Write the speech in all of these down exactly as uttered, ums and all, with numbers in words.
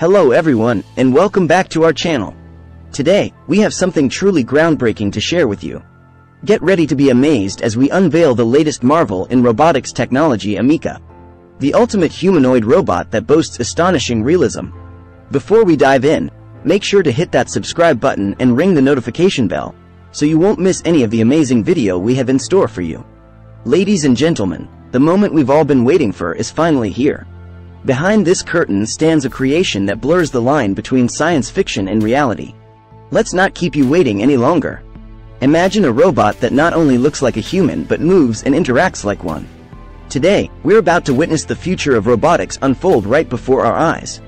Hello everyone, and welcome back to our channel. Today, we have something truly groundbreaking to share with you. Get ready to be amazed as we unveil the latest marvel in robotics technology, Amica, the ultimate humanoid robot that boasts astonishing realism. Before we dive in, make sure to hit that subscribe button and ring the notification bell, so you won't miss any of the amazing video we have in store for you. Ladies and gentlemen, the moment we've all been waiting for is finally here. Behind this curtain stands a creation that blurs the line between science fiction and reality. Let's not keep you waiting any longer. Imagine a robot that not only looks like a human but moves and interacts like one. Today, we're about to witness the future of robotics unfold right before our eyes.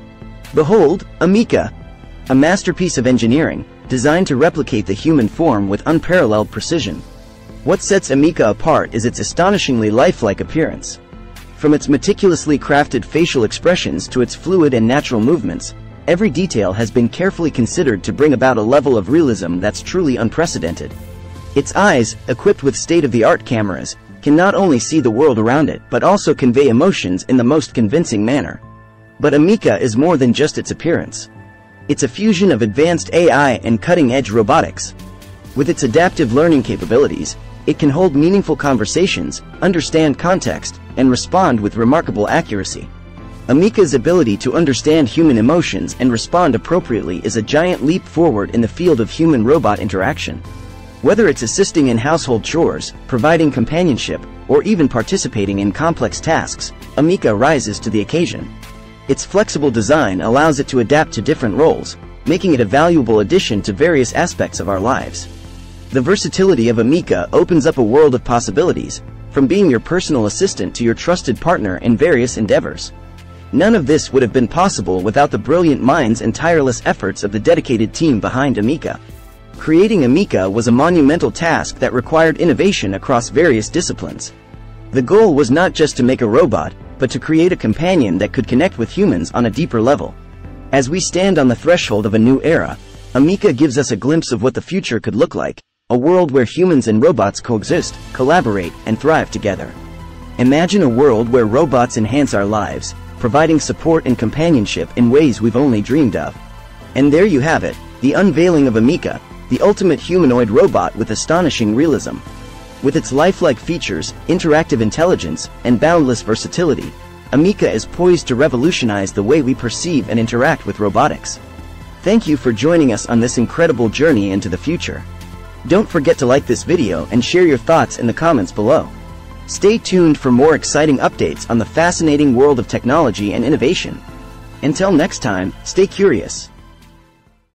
Behold, Amica, a masterpiece of engineering, designed to replicate the human form with unparalleled precision. What sets Amica apart is its astonishingly lifelike appearance. From its meticulously crafted facial expressions to its fluid and natural movements, every detail has been carefully considered to bring about a level of realism that's truly unprecedented. Its eyes, equipped with state-of-the-art cameras, can not only see the world around it but also convey emotions in the most convincing manner. But Amica is more than just its appearance. It's a fusion of advanced A I and cutting-edge robotics. With its adaptive learning capabilities, it can hold meaningful conversations, understand context, and respond with remarkable accuracy. Amica's ability to understand human emotions and respond appropriately is a giant leap forward in the field of human-robot interaction. Whether it's assisting in household chores, providing companionship, or even participating in complex tasks, Amica rises to the occasion. Its flexible design allows it to adapt to different roles, making it a valuable addition to various aspects of our lives. The versatility of Amica opens up a world of possibilities, from being your personal assistant to your trusted partner in various endeavors. None of this would have been possible without the brilliant minds and tireless efforts of the dedicated team behind Amica. Creating Amica was a monumental task that required innovation across various disciplines. The goal was not just to make a robot, but to create a companion that could connect with humans on a deeper level. As we stand on the threshold of a new era, Amica gives us a glimpse of what the future could look like. A world where humans and robots coexist, collaborate, and thrive together. Imagine a world where robots enhance our lives, providing support and companionship in ways we've only dreamed of. And there you have it, the unveiling of Amica, the ultimate humanoid robot with astonishing realism. With its lifelike features, interactive intelligence, and boundless versatility, Amica is poised to revolutionize the way we perceive and interact with robotics. Thank you for joining us on this incredible journey into the future. Don't forget to like this video and share your thoughts in the comments below. Stay tuned for more exciting updates on the fascinating world of technology and innovation. Until next time, stay curious.